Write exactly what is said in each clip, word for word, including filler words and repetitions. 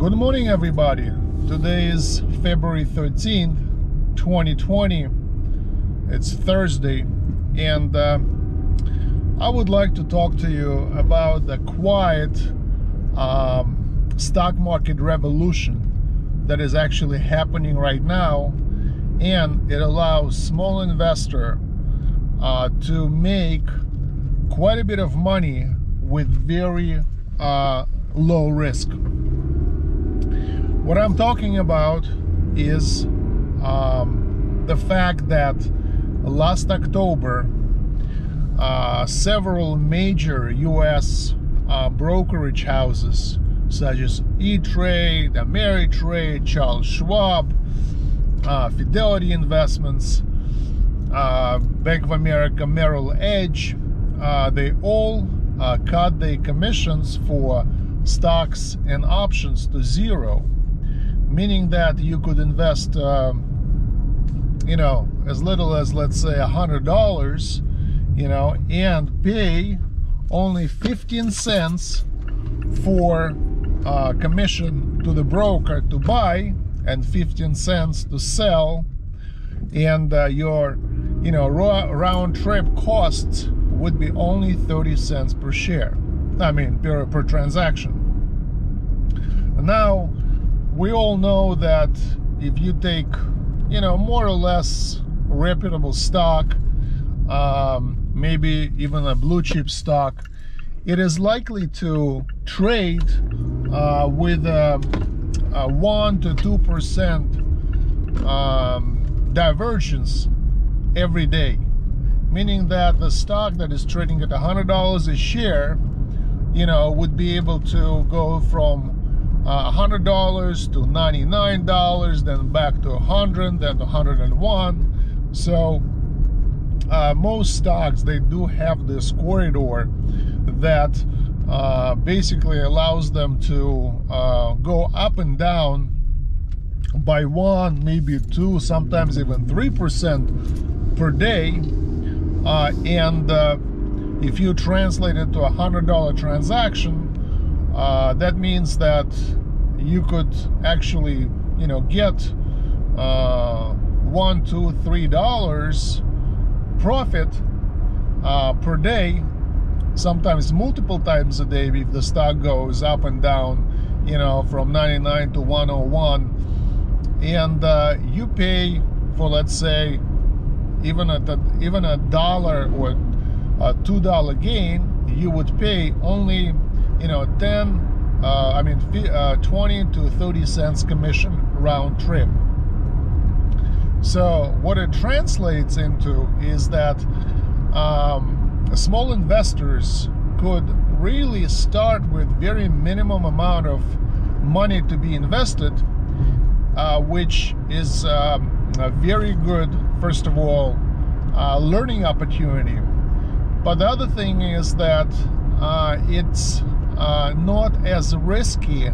Good morning, everybody. Today is February thirteenth, twenty twenty. It's Thursday, and uh, I would like to talk to you about the quiet um, stock market revolution that is actually happening right now, and it allows small investor uh, to make quite a bit of money with very uh, low risk. What I'm talking about is um, the fact that last October, uh, several major U S uh, brokerage houses such as E-Trade, Ameritrade, Charles Schwab, uh, Fidelity Investments, uh, Bank of America, Merrill Edge, uh, they all uh, cut their commissions for stocks and options to zero. Meaning that you could invest, um, you know, as little as, let's say, a hundred dollars, you know, and pay only fifteen cents for uh, commission to the broker to buy and fifteen cents to sell, and uh, your, you know, round trip costs would be only thirty cents per share. I mean, per, per transaction. Now, we all know that if you take, you know, more or less reputable stock, um, maybe even a blue chip stock, it is likely to trade uh, with a, a one to two percent um, divergence every day. Meaning that the stock that is trading at a hundred dollars a share, you know, would be able to go from Uh, a hundred dollars to ninety-nine dollars, then back to a hundred, then to a hundred and one. So uh, most stocks, they do have this corridor that uh, basically allows them to uh, go up and down by one, maybe two, sometimes even three percent per day. Uh, and uh, if you translate it to a hundred dollar transaction, Uh, that means that you could actually, you know, get uh, one, two, three dollars profit uh, per day, sometimes multiple times a day if the stock goes up and down, you know, from ninety-nine to one oh one, and uh, you pay for, let's say, even a even a dollar or a two dollar gain, you would pay only, you know, ten, uh, I mean, uh, twenty to thirty cents commission round trip. So what it translates into is that um, small investors could really start with very minimum amount of money to be invested, uh, which is um, a very good, first of all, uh, learning opportunity. But the other thing is that uh, it's Uh, not as risky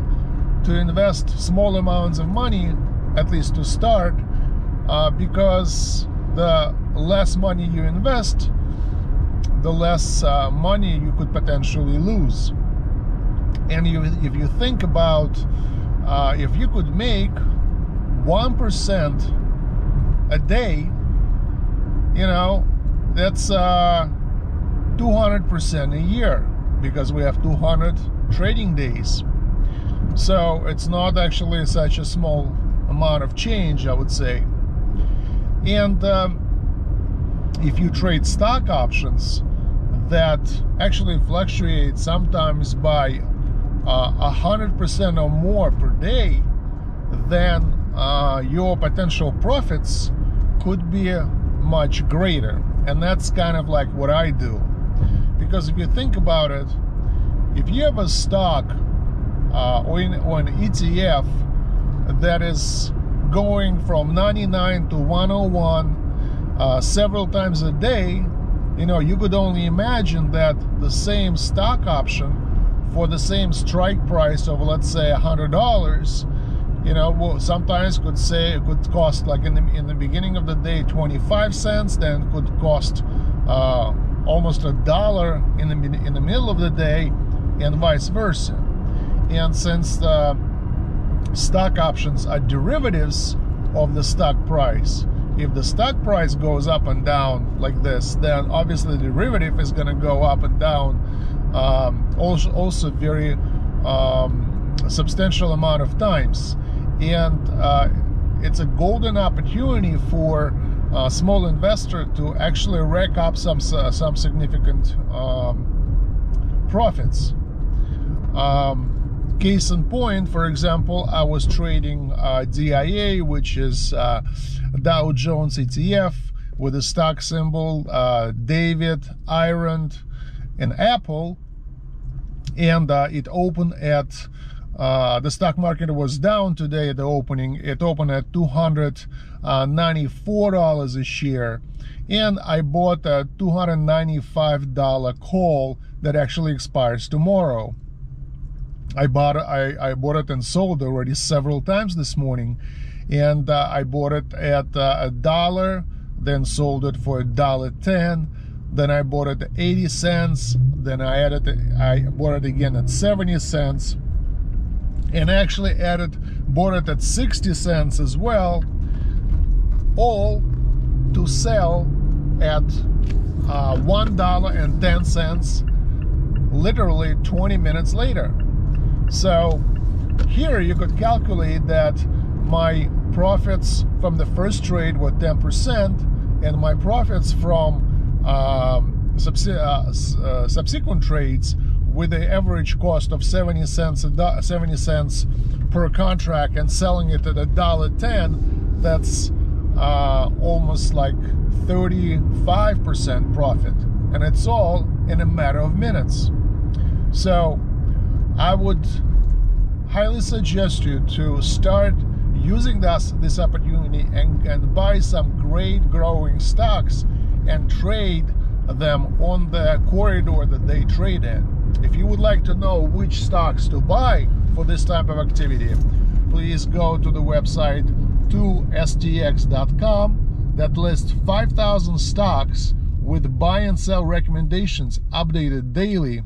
to invest small amounts of money, at least to start, uh, because the less money you invest, the less uh, money you could potentially lose. And you, if you think about uh, if you could make one percent a day, you know, that's uh, two hundred percent a year, because we have two hundred trading days. So it's not actually such a small amount of change, I would say. And um, if you trade stock options that actually fluctuate sometimes by uh, one hundred percent or more per day, then uh, your potential profits could be much greater. And that's kind of like what I do. Because if you think about it, if you have a stock uh, or, in, or an E T F that is going from ninety-nine to one oh one uh, several times a day, you know, you could only imagine that the same stock option for the same strike price of, let's say, a hundred dollars, you know, well, sometimes could say it could cost, like in the, in the beginning of the day, twenty-five cents, then it could cost Uh, almost a dollar in the in the middle of the day, and vice versa. And since the stock options are derivatives of the stock price. If the stock price goes up and down like this, then obviously the derivative is going to go up and down um, also, also very um, substantial amount of times. And uh, it's a golden opportunity for a small investor to actually rack up some, some significant um, profits. Um, Case in point, for example, I was trading uh, D I A, which is uh, Dow Jones E T F, with a stock symbol uh, David, Iron, and Apple. And uh, it opened at uh, the stock market was down today at the opening. It opened at two hundred ninety-four dollars a share, and I bought a two hundred ninety-five dollar call that actually expires tomorrow. I bought, I, I bought it and sold already several times this morning, and uh, I bought it at uh, a dollar, then sold it for a dollar ten, then I bought it at eighty cents, then I added I bought it again at seventy cents, and actually added bought it at sixty cents as well, all to sell at uh, one dollar and ten cents literally twenty minutes later. So here you could calculate that my profits from the first trade were ten percent, and my profits from um, subse uh, uh, subsequent trades, with the average cost of seventy cents, a seventy cents per contract, and selling it at a dollar ten, that's uh, almost like thirty-five percent profit, and it's all in a matter of minutes. So I would highly suggest you to start using this, this opportunity and, and buy some great growing stocks and trade them on the corridor that they trade in. If you would like to know which stocks to buy for this type of activity, please go to the website two S T X dot com that lists five thousand stocks with buy and sell recommendations updated daily,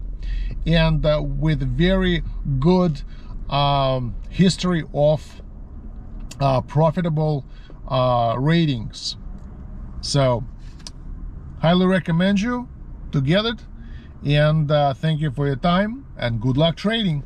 and uh, with very good um, history of uh, profitable uh, ratings. So highly recommend you to get it, and uh, thank you for your time, and good luck trading.